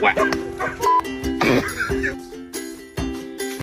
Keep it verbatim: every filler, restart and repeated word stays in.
What?